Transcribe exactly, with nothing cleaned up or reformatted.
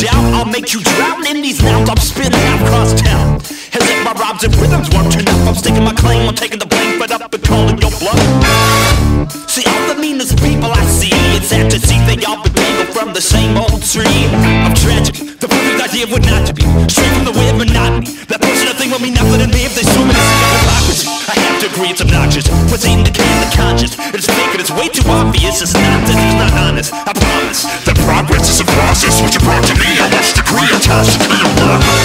doubt I'll make you drown in these nouns I'm spitting out across town, as if my rhymes and rhythms weren't enough. I'm sticking my claim, I'm taking the blame, fed up and calling your bluff. See, all the meanest people I see, it's sad to see they all been people from the same old tree. I'm tragic, the perfect idea would not to be straight from the way of monotony. That personal thing will mean nothing to me if there's so many hypocrisy. I have to agree it's obnoxious, what's in the can, the conscience, it's fake and it's way too obvious. It's not that it's not honest, I promise. That progress is a process, which you brought to me, I watched the degree attached to me,